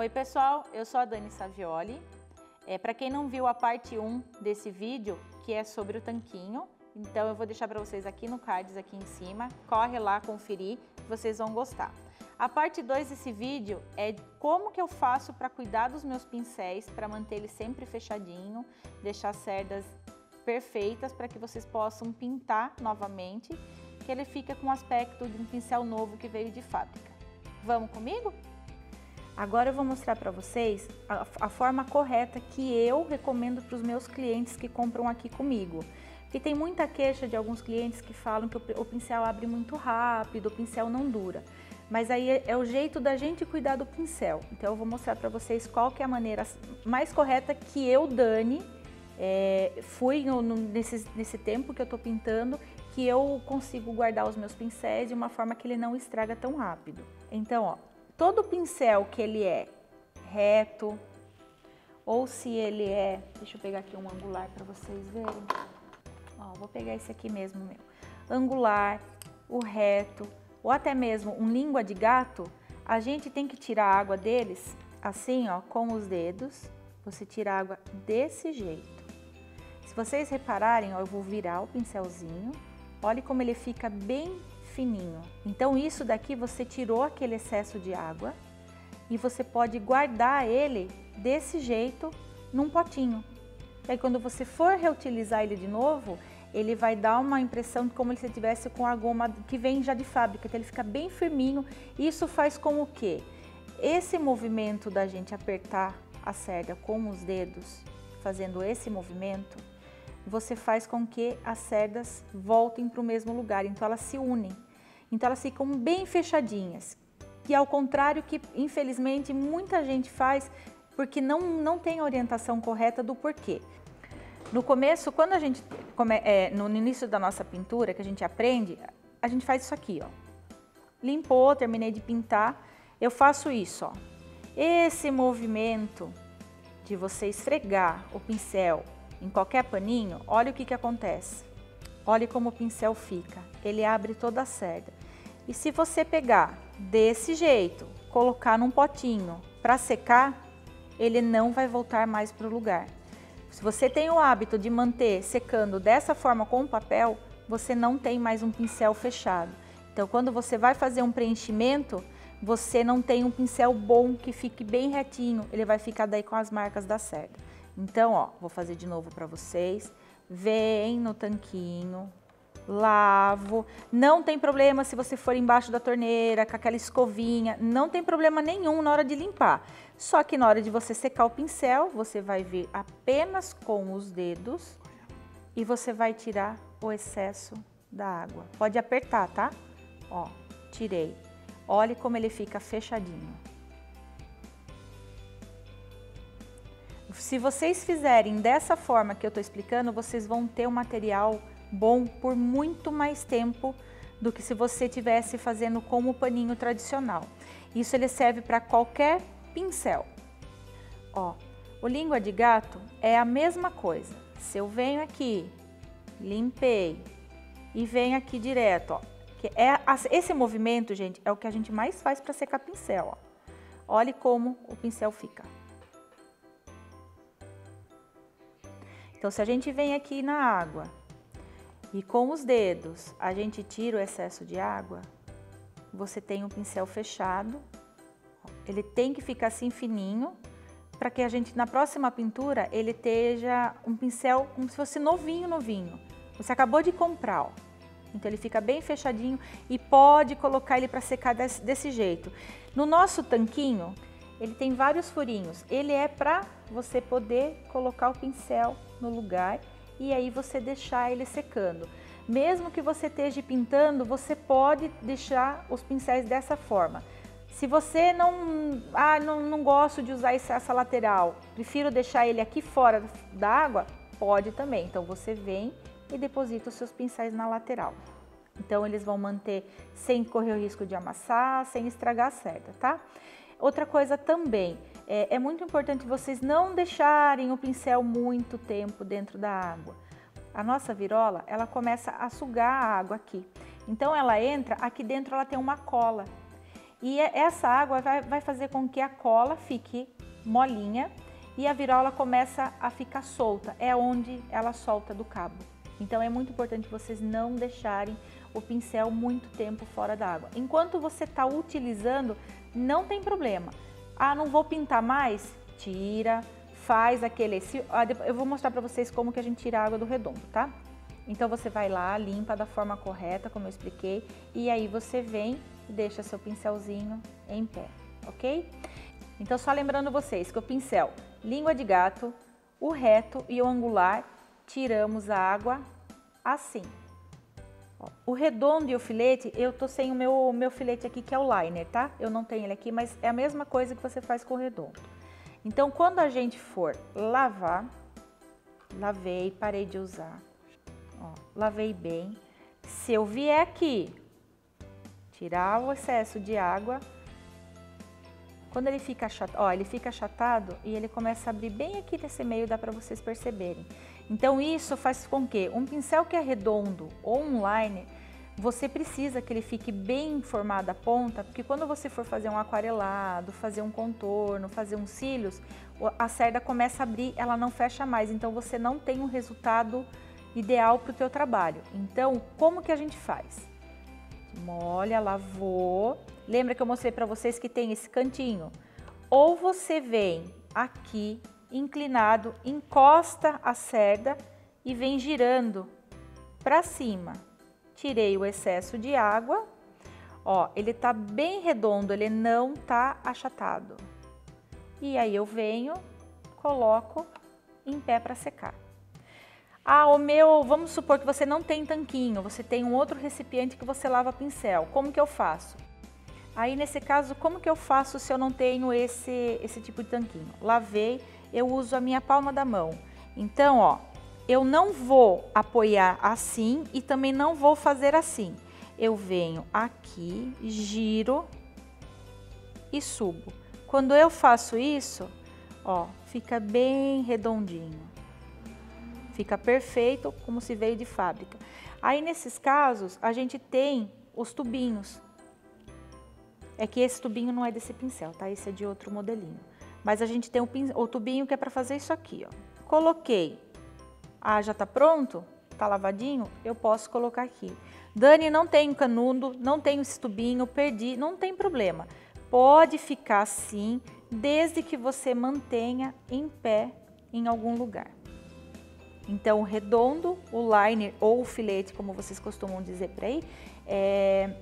Oi pessoal, eu sou a Dani Savioli. Para quem não viu a parte 1 desse vídeo, que é sobre o tanquinho, então eu vou deixar para vocês aqui no cards, aqui em cima. Corre lá conferir, vocês vão gostar. A parte 2 desse vídeo é como que eu faço para cuidar dos meus pincéis, para manter ele sempre fechadinho, deixar as cerdas perfeitas para que vocês possam pintar novamente, que ele fica com o aspecto de um pincel novo que veio de fábrica. Vamos comigo? Agora eu vou mostrar para vocês a forma correta que eu recomendo para os meus clientes que compram aqui comigo. Porque tem muita queixa de alguns clientes que falam que o pincel abre muito rápido, o pincel não dura. Mas aí é o jeito da gente cuidar do pincel. Então eu vou mostrar para vocês qual que é a maneira mais correta que eu, Dani, nesse tempo que eu tô pintando, que eu consigo guardar os meus pincéis de uma forma que ele não estraga tão rápido. Então, ó, todo pincel que ele é reto, ou se ele é... Deixa eu pegar aqui um angular para vocês verem. Ó, vou pegar esse aqui mesmo, meu. Angular, o reto, ou até mesmo um língua de gato, a gente tem que tirar a água deles, assim, ó, com os dedos. Você tira a água desse jeito. Se vocês repararem, ó, eu vou virar o pincelzinho, olha como ele fica bem fininho. Então isso daqui você tirou aquele excesso de água e você pode guardar ele desse jeito num potinho. Aí quando você for reutilizar ele de novo, ele vai dar uma impressão de como se ele tivesse com a goma que vem já de fábrica, então ele fica bem firminho. Isso faz com o quê? Esse movimento da gente apertar a cerda com os dedos, fazendo esse movimento, você faz com que as cerdas voltem para o mesmo lugar, então elas se unem, então elas ficam bem fechadinhas, que ao contrário que infelizmente muita gente faz porque não tem orientação correta do porquê. No começo, quando a gente, no início da nossa pintura, que a gente aprende, a gente faz isso aqui, ó. Limpou, terminei de pintar, eu faço isso, ó. Esse movimento de você esfregar o pincel em qualquer paninho, olha o que acontece. Olha como o pincel fica, ele abre toda a cerda. E se você pegar desse jeito, colocar num potinho para secar, ele não vai voltar mais para o lugar. Se você tem o hábito de manter secando dessa forma com o papel, você não tem mais um pincel fechado. Então quando você vai fazer um preenchimento, você não tem um pincel bom que fique bem retinho, ele vai ficar daí com as marcas da cerda. Então, ó, vou fazer de novo para vocês. Vem no tanquinho, lavo. Não tem problema se você for embaixo da torneira, com aquela escovinha. Não tem problema nenhum na hora de limpar. Só que na hora de você secar o pincel, você vai vir apenas com os dedos e você vai tirar o excesso da água. Pode apertar, tá? Ó, tirei. Olha como ele fica fechadinho. Se vocês fizerem dessa forma que eu estou explicando, vocês vão ter um material bom por muito mais tempo do que se você tivesse fazendo com o paninho tradicional. Isso ele serve para qualquer pincel. Ó, o língua de gato é a mesma coisa. Se eu venho aqui, limpei e venho aqui direto, ó. Esse movimento, gente, é o que a gente mais faz para secar pincel, ó. Olha como o pincel fica. Então, se a gente vem aqui na água e com os dedos a gente tira o excesso de água, você tem um pincel fechado. Ele tem que ficar assim fininho para que a gente, na próxima pintura, ele esteja um pincel como se fosse novinho. Você acabou de comprar, ó. Então ele fica bem fechadinho e pode colocar ele para secar desse jeito. No nosso tanquinho, ele tem vários furinhos. Ele é para você poder colocar o pincel no lugar e aí você deixar ele secando. Mesmo que você esteja pintando, você pode deixar os pincéis dessa forma. Se você não gosto de usar essa lateral, prefiro deixar ele aqui fora da água, pode também. Então você vem e deposita os seus pincéis na lateral. Então eles vão manter sem correr o risco de amassar, sem estragar a cerda, tá? Outra coisa também, é muito importante vocês não deixarem o pincel muito tempo dentro da água. A nossa virola, ela começa a sugar a água aqui. Então ela entra, aqui dentro ela tem uma cola. E essa água vai fazer com que a cola fique molinha e a virola começa a ficar solta, é onde ela solta do cabo. Então é muito importante vocês não deixarem o pincel muito tempo fora da água. Enquanto você está utilizando, não tem problema. Ah, não vou pintar mais? Tira, faz aquele... Eu vou mostrar para vocês como que a gente tira a água do redondo, tá? Então você vai lá, limpa da forma correta, como eu expliquei, e aí você vem e deixa seu pincelzinho em pé, ok? Então só lembrando vocês que o pincel língua de gato, o reto e o angular, tiramos a água assim. O redondo e o filete, eu tô sem o meu filete aqui, que é o liner, tá? Eu não tenho ele aqui, mas é a mesma coisa que você faz com o redondo. Então, quando a gente for lavar, lavei, parei de usar, ó, lavei bem. Se eu vier aqui, tirar o excesso de água, quando ele fica achatado, ó, ele fica achatado e ele começa a abrir bem aqui nesse meio, dá pra vocês perceberem. Então isso faz com que um pincel que é redondo ou um liner, você precisa que ele fique bem formado a ponta, porque quando você for fazer um aquarelado, fazer um contorno, fazer uns cílios, a cerda começa a abrir, ela não fecha mais, então você não tem um resultado ideal pro teu trabalho. Então, como que a gente faz? Molha, lavou. Lembra que eu mostrei para vocês que tem esse cantinho? Ou você vem aqui, inclinado, encosta a cerda e vem girando para cima. Tirei o excesso de água. Ó, ele tá bem redondo, ele não tá achatado. E aí eu venho, coloco em pé para secar. Ah, vamos supor que você não tem tanquinho, você tem um outro recipiente que você lava pincel. Como que eu faço? Aí nesse caso, como que eu faço se eu não tenho esse tipo de tanquinho? Lavei, eu uso a minha palma da mão. Então, ó, eu não vou apoiar assim e também não vou fazer assim. Eu venho aqui, giro e subo. Quando eu faço isso, ó, fica bem redondinho. Fica perfeito, como se veio de fábrica. Aí nesses casos, a gente tem os tubinhos. É que esse tubinho não é desse pincel, tá? Esse é de outro modelinho. Mas a gente tem o tubinho que é pra fazer isso aqui, ó. Coloquei. Ah, já tá pronto? Tá lavadinho? Eu posso colocar aqui. Dani, não tenho canudo, não tenho esse tubinho, perdi. Não tem problema. Pode ficar assim, desde que você mantenha em pé em algum lugar. Então, o redondo, o liner ou o filete, como vocês costumam dizer por aí,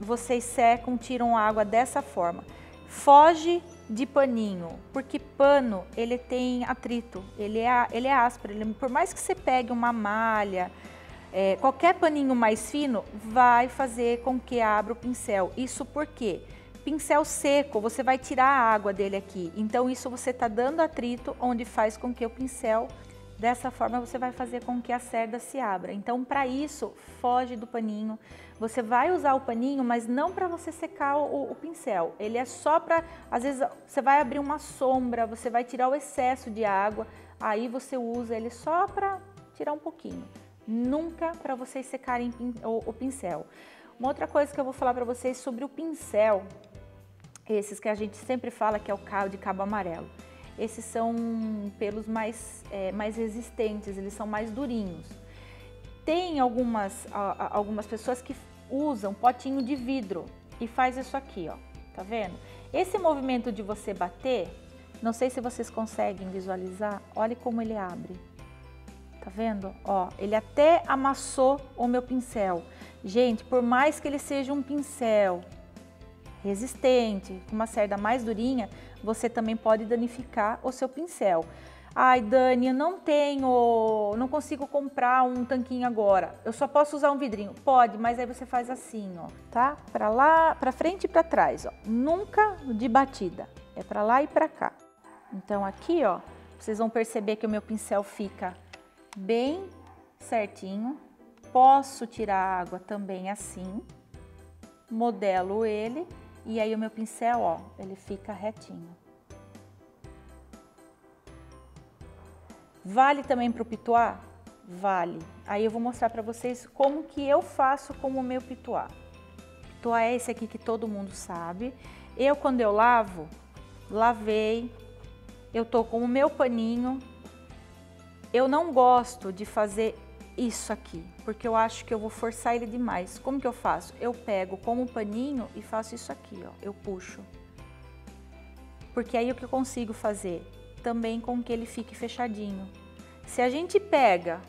vocês secam, tiram água dessa forma. Foge de paninho, porque pano, ele tem atrito, ele é áspero. Por mais que você pegue uma malha, qualquer paninho mais fino, vai fazer com que abra o pincel. Isso porque pincel seco, você vai tirar a água dele aqui. Então, isso você está dando atrito, onde faz com que o pincel... Dessa forma você vai fazer com que a cerda se abra. Então, para isso, foge do paninho. Você vai usar o paninho, mas não para você secar o pincel. Ele é só para, às vezes, você vai abrir uma sombra, você vai tirar o excesso de água, aí você usa ele só para tirar um pouquinho. Nunca para vocês secarem o pincel. Uma outra coisa que eu vou falar para vocês sobre o pincel, esses que a gente sempre fala que é o cabo amarelo. Esses são pelos mais resistentes, eles são mais durinhos. Tem algumas pessoas que usam potinho de vidro e faz isso aqui, ó, tá vendo? Esse movimento de você bater, não sei se vocês conseguem visualizar, olha como ele abre, tá vendo? Ó, ele até amassou o meu pincel. Gente, por mais que ele seja um pincel resistente, com uma cerda mais durinha, você também pode danificar o seu pincel. Ai, Dani, eu não consigo comprar um tanquinho agora, eu só posso usar um vidrinho. Pode, mas aí você faz assim, ó, tá? Pra lá, pra frente e pra trás, ó. Nunca de batida, é pra lá e pra cá. Então aqui, ó, vocês vão perceber que o meu pincel fica bem certinho. Posso tirar a água também assim, modelo ele. E aí o meu pincel, ó, ele fica retinho. Vale também para o pituá? Vale. Aí eu vou mostrar para vocês como que eu faço com o meu pituá. Pituá é esse aqui que todo mundo sabe. Eu, quando eu lavo, lavei, eu tô com o meu paninho. Eu não gosto de fazer isso aqui, porque eu acho que eu vou forçar ele demais. Como que eu faço? Eu pego com o paninho e faço isso aqui, ó, eu puxo. Porque aí o que eu consigo fazer? Também com que ele fique fechadinho. Se a gente pega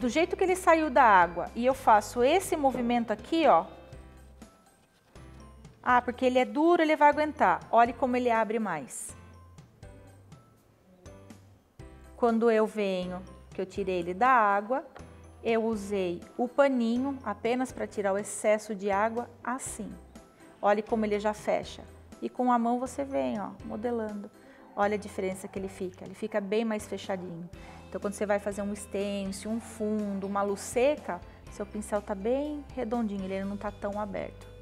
do jeito que ele saiu da água e eu faço esse movimento aqui, ó. Ah, porque ele é duro, ele vai aguentar. Olha como ele abre mais. Quando eu venho, que eu tirei ele da água, eu usei o paninho apenas para tirar o excesso de água, assim. Olha como ele já fecha. E com a mão você vem, ó, modelando. Olha a diferença que ele fica bem mais fechadinho. Então quando você vai fazer um stencil, um fundo, uma luz seca, seu pincel tá bem redondinho, ele não tá tão aberto.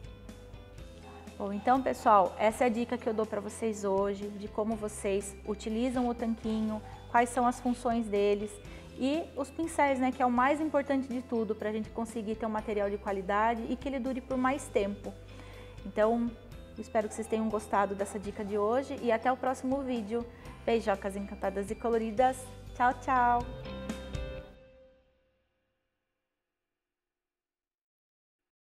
Bom, então pessoal, essa é a dica que eu dou para vocês hoje, de como vocês utilizam o tanquinho, quais são as funções deles e os pincéis, né, que é o mais importante de tudo para a gente conseguir ter um material de qualidade e que ele dure por mais tempo. Então, espero que vocês tenham gostado dessa dica de hoje e até o próximo vídeo. Beijocas encantadas e coloridas. Tchau, tchau!